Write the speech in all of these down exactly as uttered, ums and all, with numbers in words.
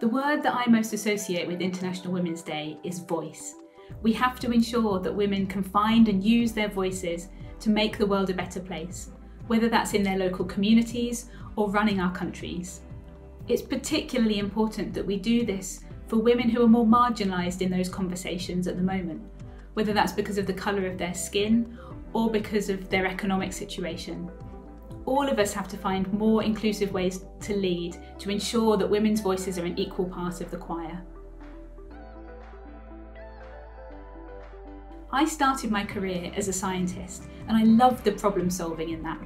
The word that I most associate with International Women's Day is voice. We have to ensure that women can find and use their voices to make the world a better place, whether that's in their local communities or running our countries. It's particularly important that we do this for women who are more marginalised in those conversations at the moment, whether that's because of the colour of their skin or because of their economic situation. All of us have to find more inclusive ways to lead to ensure that women's voices are an equal part of the choir. I started my career as a scientist and I loved the problem solving in that.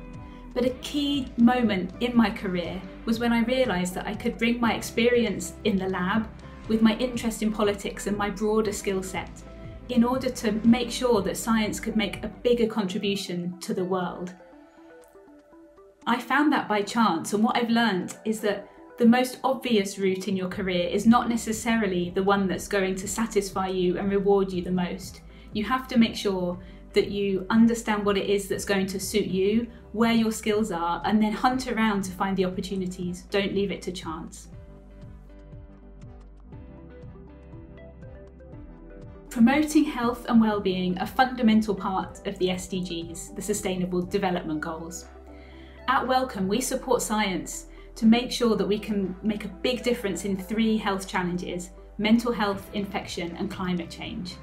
But a key moment in my career was when I realised that I could bring my experience in the lab with my interest in politics and my broader skill set in order to make sure that science could make a bigger contribution to the world. I found that by chance, and what I've learned is that the most obvious route in your career is not necessarily the one that's going to satisfy you and reward you the most. You have to make sure that you understand what it is that's going to suit you, where your skills are, and then hunt around to find the opportunities. Don't leave it to chance. Promoting health and well-being are a fundamental part of the S D Gs, the Sustainable Development Goals. At Wellcome, we support science to make sure that we can make a big difference in three health challenges: mental health, infection, and climate change.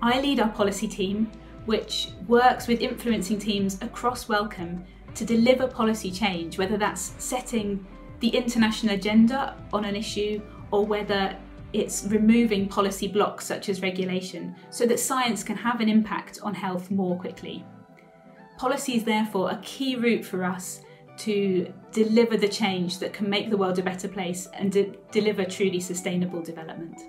I lead our policy team, which works with influencing teams across Wellcome to deliver policy change, whether that's setting the international agenda on an issue or whether it's removing policy blocks such as regulation so that science can have an impact on health more quickly. Policy is therefore a key route for us to deliver the change that can make the world a better place and de- deliver truly sustainable development.